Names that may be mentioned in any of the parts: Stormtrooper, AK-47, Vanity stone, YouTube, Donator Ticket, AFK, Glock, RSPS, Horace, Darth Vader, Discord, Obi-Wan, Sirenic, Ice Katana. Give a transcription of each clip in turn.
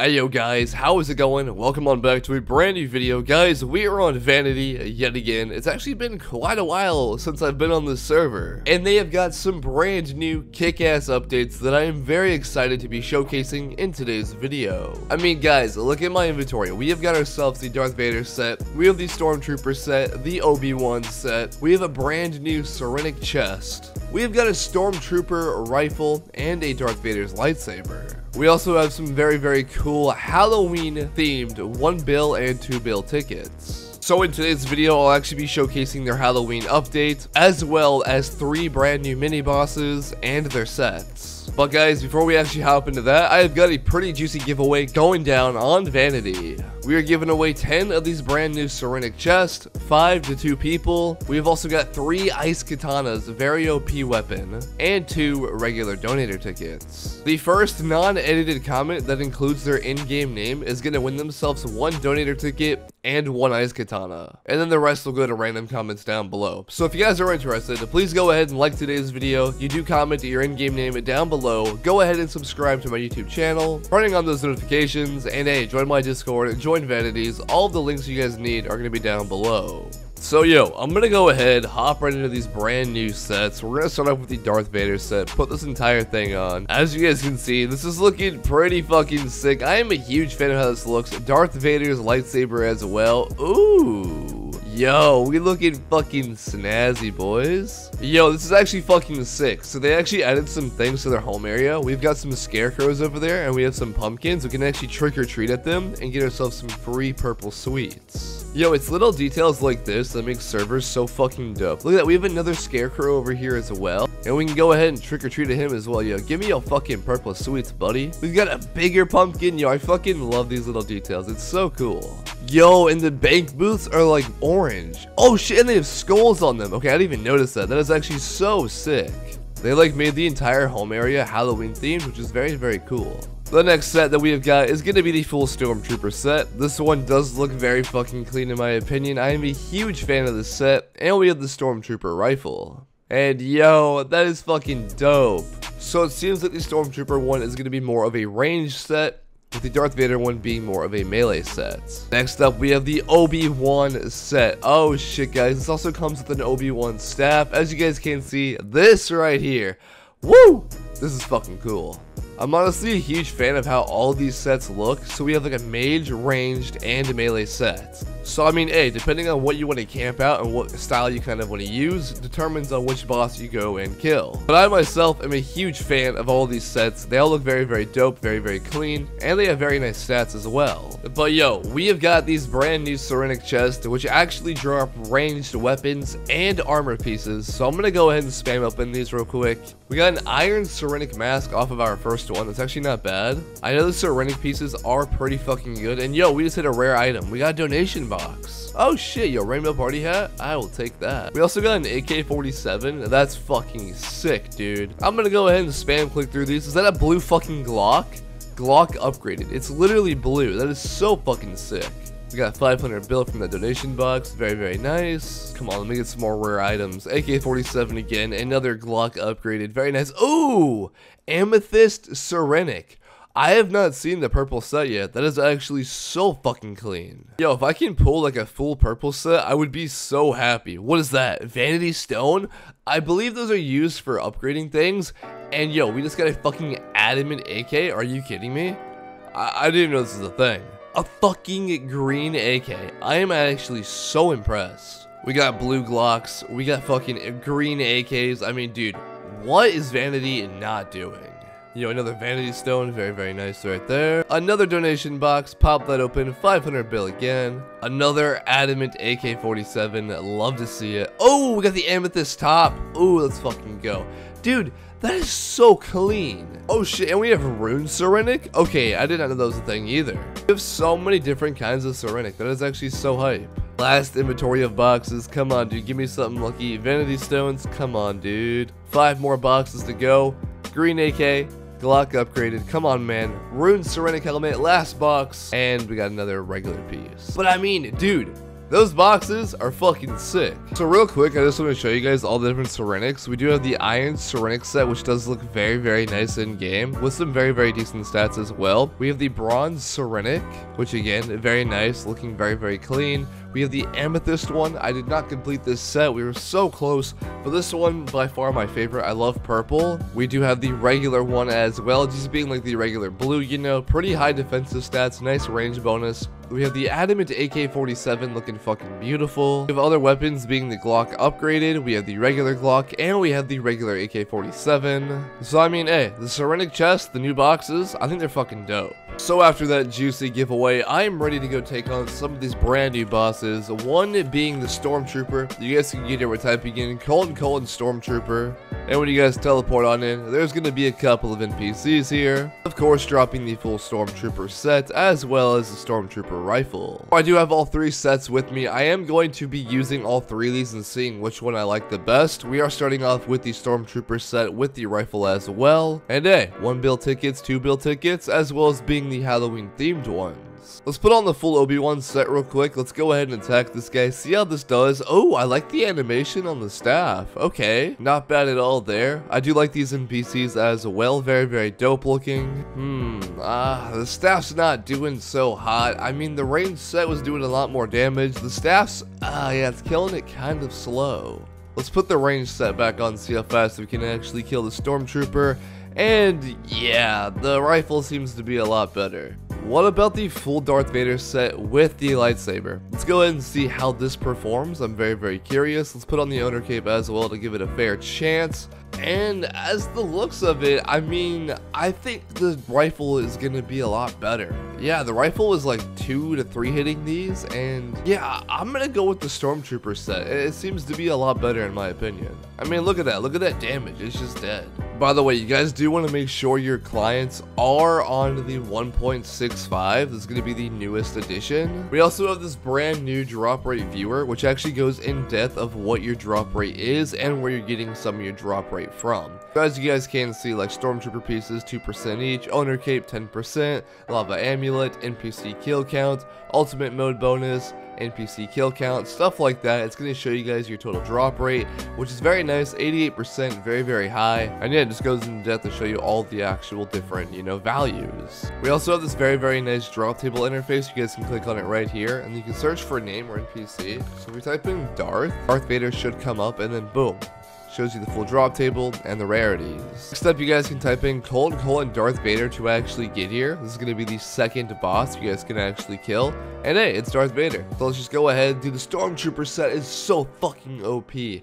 Hey yo guys, how is it going? Welcome on back to a brand new video. Guys, we are on Vanity yet again. It's actually been quite a while since I've been on this server, and they have got some brand new kick-ass updates that I am very excited to be showcasing in today's video. I mean guys, look at my inventory. We have got ourselves the Darth Vader set, we have the Stormtrooper set, the Obi-Wan set, we have a brand new Sirenic chest, we have got a Stormtrooper rifle, and a Darth Vader's lightsaber. We also have some very cool Halloween themed 1-bill and 2-bill tickets. So in today's video, I'll actually be showcasing their Halloween update, as well as 3 brand new mini bosses and their sets. But guys, before we actually hop into that, I have got a pretty juicy giveaway going down on Vanity. We are giving away 10 of these brand new Sirenic chests, 5 to 2 people. We've also got 3 Ice Katanas, very OP weapon, and 2 regular Donator Tickets. The first non-edited comment that includes their in-game name is going to win themselves 1 Donator Ticket and 1 Ice Katana, and then the rest will go to random comments down below. So if you guys are interested, please go ahead and like today's video. You do comment your in-game name down below. Go ahead and subscribe to my YouTube channel, turning on those notifications, and hey, join my Discord, join Vanities. All the links you guys need are gonna be down below. So yo, I'm gonna go ahead, hop right into these brand new sets. We're gonna start off with the Darth Vader set, put this entire thing on. As you guys can see, this is looking pretty fucking sick. I am a huge fan of how this looks. Darth Vader's lightsaber as well. Ooh. Yo, we looking fucking snazzy, boys. Yo, this is actually fucking sick. So they actually added some things to their home area. We've got some scarecrows over there, and we have some pumpkins. We can actually trick or treat at them and get ourselves some free purple sweets. Yo, it's little details like this that make servers so fucking dope. Look at that, we have another scarecrow over here as well, and we can go ahead and trick or treat at him as well. Yo, give me your fucking purple sweets, buddy. We've got a bigger pumpkin. Yo, I fucking love these little details. It's so cool. Yo, and the bank booths are like orange. Oh shit, and they have skulls on them. Okay, I didn't even notice that. That is actually so sick. They like made the entire home area Halloween themed, which is very cool. The next set that we have got is going to be the full Stormtrooper set. This one does look very fucking clean in my opinion. I am a huge fan of this set, and we have the Stormtrooper rifle. And yo, that is fucking dope. So it seems that the Stormtrooper one is going to be more of a range set, with the Darth Vader one being more of a melee set. Next up, we have the Obi-Wan set. Oh shit guys, this also comes with an Obi-Wan staff. As you guys can see, this right here. Woo! This is fucking cool. I'm honestly a huge fan of how all these sets look. So we have like a mage, ranged, and melee set. So I mean, hey, depending on what you want to camp out and what style you kind of want to use determines on which boss you go and kill. But I myself am a huge fan of all these sets. They all look very dope, very clean, and they have very nice stats as well. But yo, we have got these brand new Sirenic chests, which actually drop ranged weapons and armor pieces. So I'm gonna go ahead and spam open these real quick. We got an iron Sirenic mask off of our first one. That's actually not bad. I know the Sirenic pieces are pretty fucking good. And yo, we just hit a rare item. We got a donation box. Oh shit, yo, rainbow party hat, I will take that. We also got an AK-47. That's fucking sick, dude. I'm gonna go ahead and spam click through these. Is that a blue fucking Glock? Glock upgraded. It's literally blue. That is so fucking sick. We got 500 bill from the donation box. Very nice. Come on, let me get some more rare items. AK-47 again. Another Glock upgraded. Very nice. Ooh! Amethyst Sirenic. I have not seen the purple set yet. That is actually so fucking clean. Yo, if I can pull like a full purple set, I would be so happy. What is that? Vanity stone? I believe those are used for upgrading things. And yo, we just got a fucking adamant AK. Are you kidding me? I didn't know this was a thing. A fucking green AK. I am actually so impressed. We got blue Glocks. We got fucking green AKs. I mean, dude, what is Vanity not doing? You know, another Vanity stone. Very nice right there. Another donation box. Pop that open. 500 bill again. Another adamant AK-47. Love to see it. Oh, we got the amethyst top. Ooh, let's fucking go. Dude, that is so clean. Oh shit, and we have rune Sirenic? Okay, I did not know that was a thing either. We have so many different kinds of Sirenic. That is actually so hype. Last inventory of boxes. Come on, dude. Give me something lucky. Vanity stones. Come on, dude. 5 more boxes to go. Green AK. Glock upgraded. Come on, man. Rune Sirenic helmet. Last box. And we got another regular piece. But I mean, dude, Those boxes are fucking sick. So real quick, I just want to show you guys all the different Sirenics. We do have the Iron Sirenic set, which does look very, very nice in game, with some very, very decent stats as well. We have the Bronze Sirenic, which again, very nice, looking very, very clean. We have the Amethyst one. I did not complete this set. We were so close, but this one, by far my favorite. I love purple. We do have the regular one as well, just being like the regular blue, you know, pretty high defensive stats, nice range bonus. We have the Adamant AK-47 looking fucking beautiful. We have other weapons being the Glock upgraded. We have the regular Glock, and we have the regular AK-47. So I mean, hey, the Sirenic chest, the new boxes, I think they're fucking dope. So after that juicy giveaway, I'm ready to go take on some of these brand new bosses. One being the Stormtrooper. You guys can get it by typing in : Stormtrooper. And when you guys teleport on in, there's going to be a couple of NPCs here. Of course, dropping the full Stormtrooper set as well as the Stormtrooper rifle. I do have all three sets with me. I am going to be using all three of these and seeing which one I like the best. We are starting off with the Stormtrooper set with the rifle as well. And hey, 1-bill tickets, 2-bill tickets, as well as being the Halloween themed ones. Let's put on the full Obi-Wan set real quick. Let's go ahead and attack this guy, see how this does. Oh, I like the animation on the staff. Okay, not bad at all there. I do like these NPCs as well. Very, very dope looking. The staff's not doing so hot. I mean, the range set was doing a lot more damage. The staff's, yeah, it's killing it kind of slow. Let's put the range set back on, see how fast we can actually kill the Stormtrooper. And yeah, the rifle seems to be a lot better. What about the full Darth Vader set with the lightsaber? Let's go ahead and see how this performs. I'm very, very curious. Let's put on the owner cape as well to give it a fair chance. And as the looks of it, I mean, I think the rifle is going to be a lot better. Yeah, the rifle was like 2 to 3 hitting these, and yeah, I'm going to go with the Stormtrooper set. It seems to be a lot better in my opinion. I mean, look at that damage. It's just dead. By the way, you guys do want to make sure your clients are on the 1.65. This is going to be the newest edition. We also have this brand new drop rate viewer, which actually goes in depth of what your drop rate is and where you're getting some of your drop rate from. As you guys can see, like Stormtrooper pieces, 2% each, Owner Cape, 10%, Lava Amulet, NPC kill count, Ultimate Mode bonus, NPC kill count, stuff like that. It's going to show you guys your total drop rate, which is very nice, 88%, very, very high. And yeah, it just goes in depth to show you all the actual different, you know, values. We also have this very, very nice drop table interface. You guys can click on it right here, and you can search for a name or NPC. So if we type in Darth Vader should come up, and then boom, shows you the full drop table and the rarities. Next up, you guys can type in : Darth Vader to actually get here. This is going to be the second boss you guys can actually kill. And hey, it's Darth Vader. So let's just go ahead and do the Stormtrooper set. It's so fucking OP. Dude,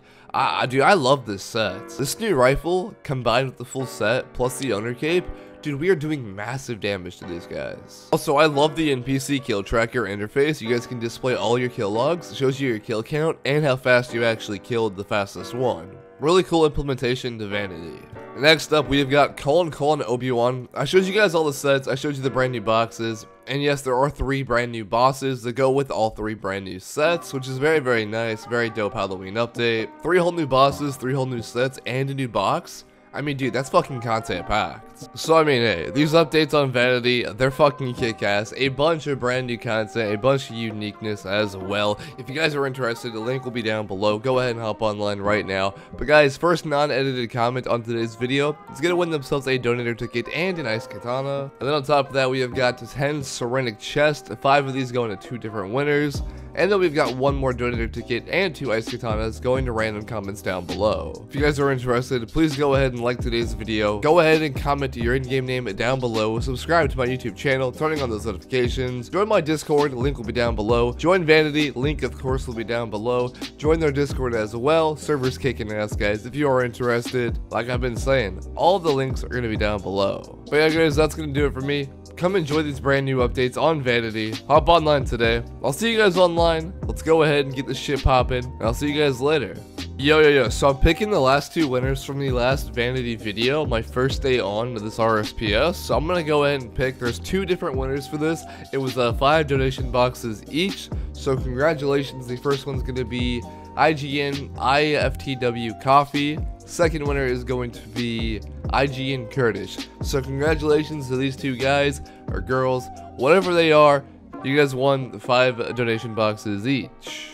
I love this set. This new rifle combined with the full set plus the owner cape, dude, we are doing massive damage to these guys. Also, I love the NPC kill tracker interface. You guys can display all your kill logs. It shows you your kill count and how fast you actually killed the fastest one. Really cool implementation to Vanity. Next up, we've got : Obi-Wan. I showed you guys all the sets. I showed you the brand new boxes. And yes, there are 3 brand new bosses that go with all 3 brand new sets, which is very, very nice. Very dope Halloween update. 3 whole new bosses, 3 whole new sets, and a new box. I mean, dude, that's fucking content packed. So, I mean, hey, these updates on Vanity, they're fucking kick-ass. A bunch of brand new content, a bunch of uniqueness as well. If you guys are interested, the link will be down below. Go ahead and hop online right now. But guys, first non-edited comment on today's video is going to win themselves a Donator Ticket and an Ice Katana. And then on top of that, we have got 10 Sirenic chests. 5 of these going to 2 different winners. And then we've got 1 more Donator Ticket and 2 Ice Katanas going to random comments down below. If you guys are interested, please go ahead and like today's video. Go ahead and comment your in-game name down below. Subscribe to my YouTube channel, turning on those notifications. Join my Discord, link will be down below. Join Vanity, link of course will be down below. Join their Discord as well. Servers kicking ass, guys. If you are interested, like I've been saying, all the links are going to be down below. But yeah, guys, that's going to do it for me. Come enjoy these brand new updates on Vanity. Hop online today. I'll see you guys online. Let's go ahead and get this shit popping. And I'll see you guys later. Yo. So I'm picking the last 2 winners from the last Vanity video, my first day on this RSPS. So I'm going to go ahead and pick. There's 2 different winners for this. It was 5 donation boxes each. So congratulations. The first one's going to be IGN IFTW Coffee. Second winner is going to be IGN Kurdish. So congratulations to these 2 guys or girls, whatever they are. You guys won 5 donation boxes each.